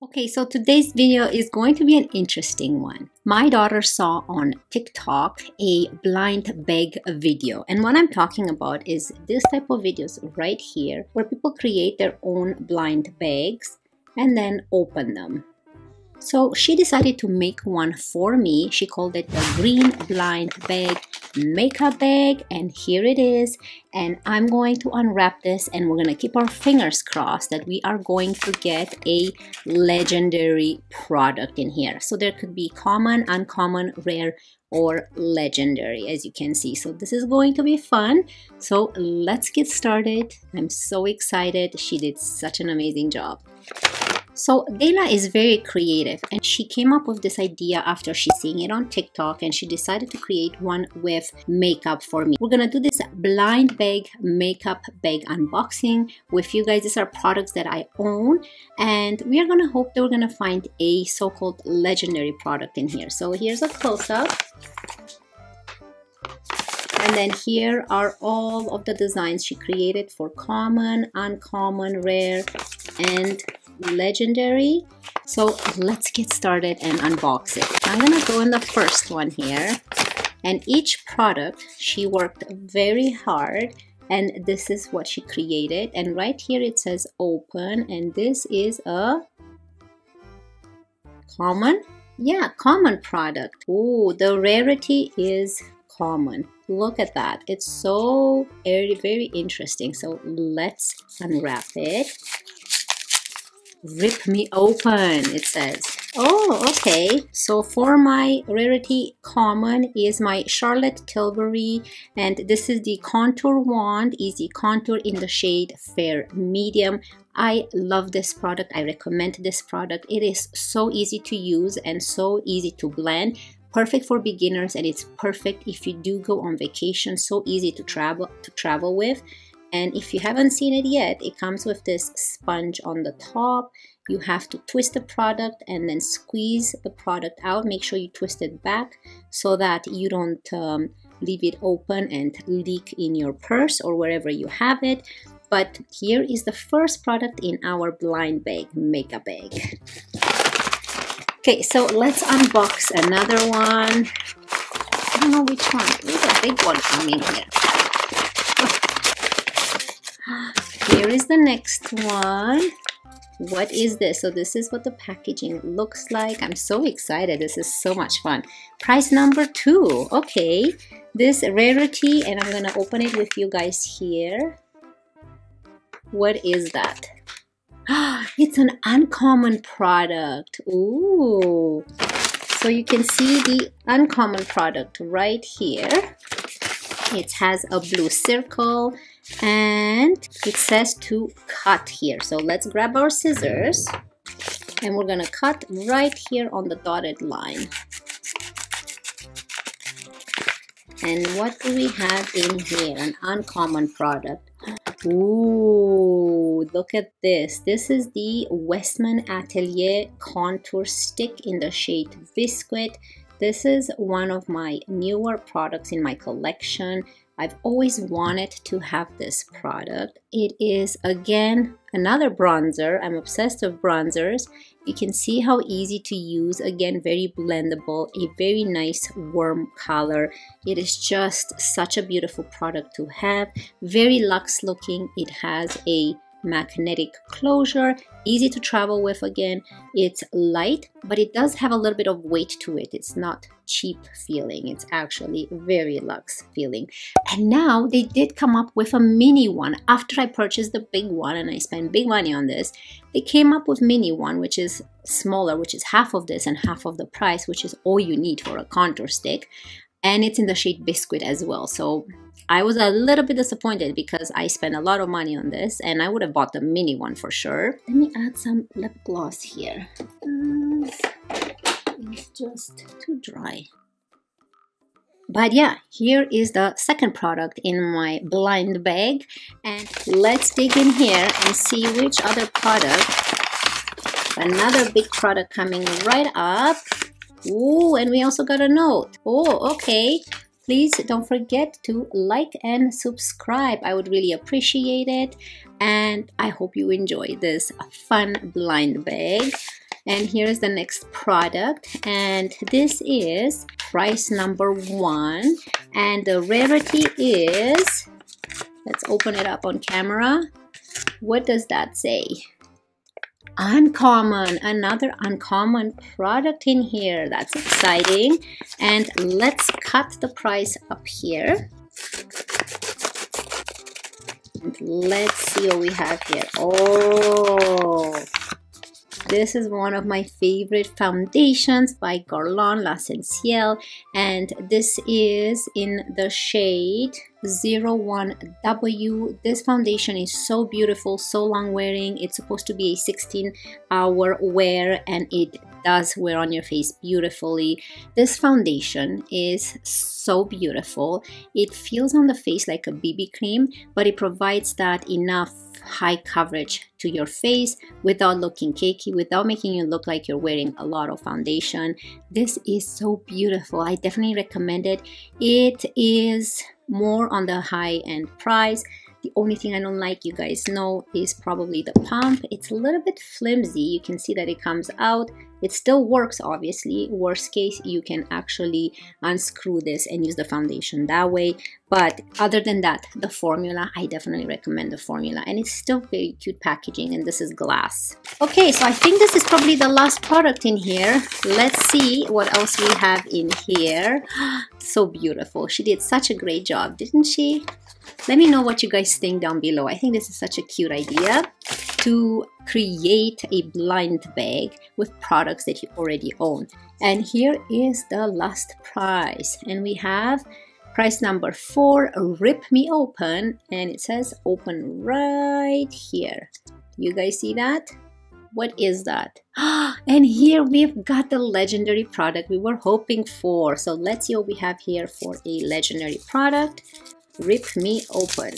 Okay, so today's video is going to be an interesting one. My daughter saw on TikTok a blind bag video. And what I'm talking about is this type of videos right here where people create their own blind bags and then open them. So she decided to make one for me. She called it the green blind bag makeup bag, and here it is. And I'm going to unwrap this, and we're going to keep our fingers crossed that we are going to get a legendary product in here. So there could be common, uncommon, rare, or legendary, as you can see. So this is going to be fun. So let's get started. I'm so excited. She did such an amazing job. So Deila is very creative, and she came up with this idea after she seeing it on TikTok, and she decided to create one with makeup for me. We're gonna do this blind bag makeup bag unboxing with you guys. These are products that I own, and we are gonna hope that we're gonna find a so-called legendary product in here. So here's a close-up. And then here are all of the designs she created for common, uncommon, rare, and legendary. So let's get started and unbox it. I'm gonna go in the first one here, and each product she worked very hard, and this is what she created. And right here it says open, and this is a common, common product. Oh, the rarity is common. Look at that, it's so very, very interesting. So let's unwrap it. Rip me open, it says. Oh, okay. So for my rarity common is my Charlotte Tilbury, and this is the contour wand, easy contour in the shade fair medium. I love this product. I recommend this product. It is so easy to use and so easy to blend. Perfect for beginners, and it's perfect if you do go on vacation. So easy to travel with. And if you haven't seen it yet, it comes with this sponge on the top. You have to twist the product and then squeeze the product out. Make sure you twist it back so that you don't leave it open and leak in your purse or wherever you have it. But here is the first product in our blind bag makeup bag. Okay, so let's unbox another one. I don't know which one. There's a big one coming here. Here is the next one. What is this? So this is what the packaging looks like. I'm so excited. This is so much fun. Prize number 2. Okay, this rarity, and I'm gonna open it with you guys here. What is that? It's an uncommon product. Ooh. So you can see the uncommon product right here. It has a blue circle, and it says to cut here. So let's grab our scissors, and we're gonna cut right here on the dotted line. And what do we have in here? An uncommon product. Ooh, look at this. This is the Westman Atelier contour stick in the shade Biscuit. This is one of my newer products in my collection. I've always wanted to have this product. It is, again, another bronzer. I'm obsessed with bronzers. You can see how easy to use. Again, very blendable, a very nice warm color. It is just such a beautiful product to have. Very luxe looking. It has a magnetic closure, easy to travel with. Again, it's light, but it does have a little bit of weight to it. It's not cheap feeling, it's actually very luxe feeling. And now they did come up with a mini one after I purchased the big one, and I spent big money on this. They came up with mini one, which is smaller, which is half of this and half of the price, which is all you need for a contour stick. And it's in the shade Biscuit as well. So I was a little bit disappointed because I spent a lot of money on this, and I would have bought the mini one for sure. Let me add some lip gloss here. It's just too dry. But yeah, here is the second product in my blind bag. And let's dig in here and see which other product. Another big product coming right up. Ooh, and we also got a note. Oh, okay. Please don't forget to like and subscribe. I would really appreciate it. And I hope you enjoy this fun blind bag. And here is the next product, and this is price number 1, and the rarity is, let's open it up on camera. What does that say? Uncommon, another uncommon product in here. That's exciting. And let's cut the price up here. And let's see what we have here. Oh, this is one of my favorite foundations by Guerlain, L'Essentiel, and this is in the shade 01W. This foundation is so beautiful, so long wearing. It's supposed to be a 16-hour wear, and it does wear on your face beautifully. This foundation is so beautiful. It feels on the face like a BB cream, but it provides that enough high coverage to your face without looking cakey, without making you look like you're wearing a lot of foundation. This is so beautiful. I definitely recommend it. It is more on the high end price. The only thing I don't like, you guys know, is probably the pump. It's a little bit flimsy. You can see that it comes out. It still works, obviously. Worst case, you can actually unscrew this and use the foundation that way. But other than that, the formula, I definitely recommend the formula. And it's still very cute packaging, and this is glass. Okay, so I think this is probably the last product in here. Let's see what else we have in here. So beautiful. She did such a great job, didn't she? Let me know what you guys think down below. I think this is such a cute idea to create a blind bag with products that you already own. And here is the last prize, and we have prize number 4, Rip Me Open, and it says open right here. You guys see that? What is that? And here we've got the legendary product we were hoping for. So let's see what we have here for a legendary product. Rip Me Open.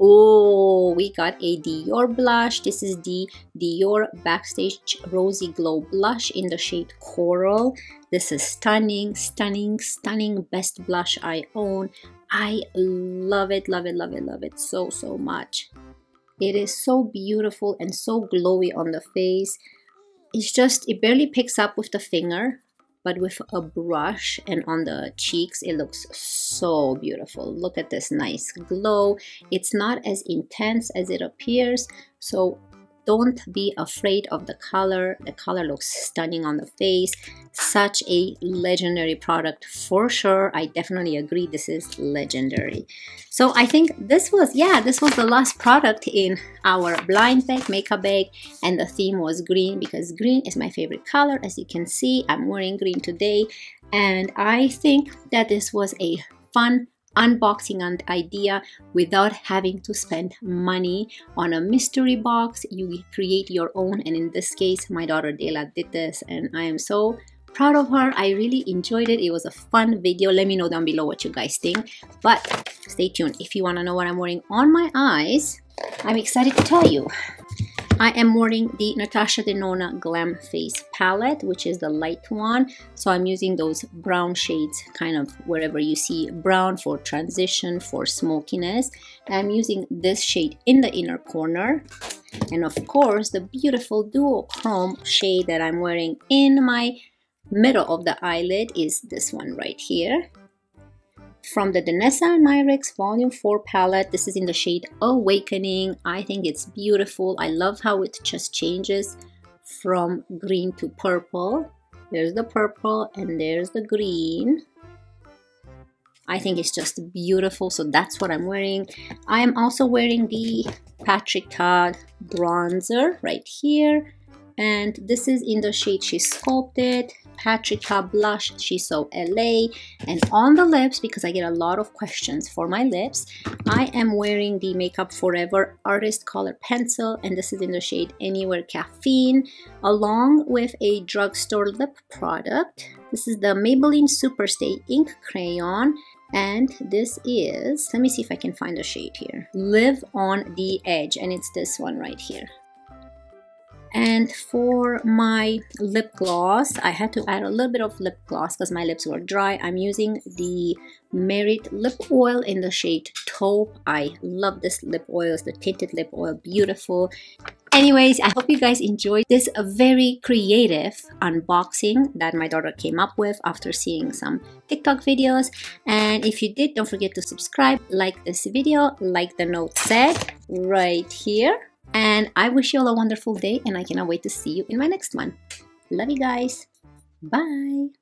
Oh, we got a Dior blush. This is the Dior Backstage Rosy Glow Blush in the shade Coral. This is stunning, stunning, stunning. Best blush I own. I love it, love it, love it, love it so, so much. It is so beautiful and so glowy on the face. It's just, it barely picks up with the finger, but with a brush and on the cheeks, it looks so beautiful. Look at this nice glow. It's not as intense as it appears, so don't be afraid of the color. The color looks stunning on the face. Such a legendary product for sure. I definitely agree, this is legendary. So I think this was, yeah, this was the last product in our blind bag, makeup bag, and the theme was green because green is my favorite color. As you can see, I'm wearing green today, and I think that this was a fun unboxing an idea without having to spend money on a mystery box. You create your own, and in this case my daughter Deila did this, and I am so proud of her. I really enjoyed it. It was a fun video. Let me know down below what you guys think, but stay tuned if you want to know what I'm wearing on my eyes. I'm excited to tell you. I am wearing the Natasha Denona Glam Face Palette, which is the light one. So I'm using those brown shades, kind of wherever you see brown, for transition, for smokiness. I'm using this shade in the inner corner. And of course, the beautiful duochrome shade that I'm wearing in my middle of the eyelid is this one right here, from the Danessa Myricks Volume 4 palette. This is in the shade Awakening. I think it's beautiful. I love how it just changes from green to purple. There's the purple and there's the green. I think it's just beautiful, so that's what I'm wearing. I am also wearing the Patrick Todd bronzer right here, and this is in the shade She Sculpted, Patrick Todd blush, She's So LA. And on the lips, because I get a lot of questions for my lips, I am wearing the Makeup Forever Artist Color Pencil, and this is in the shade Anywhere Caffeine, along with a drugstore lip product. This is the Maybelline Superstay Ink Crayon, and this is, let me see if I can find the shade here, Live on the Edge, and it's this one right here. And for my lip gloss, I had to add a little bit of lip gloss because my lips were dry. I'm using the Merit lip oil in the shade Taupe. I love this lip oil. It's the tinted lip oil. Beautiful. Anyways, I hope you guys enjoyed this very creative unboxing that my daughter came up with after seeing some TikTok videos. And if you did, don't forget to subscribe, like this video, like the note said right here. And I wish you all a wonderful day, and I cannot wait to see you in my next one. Love you guys. Bye.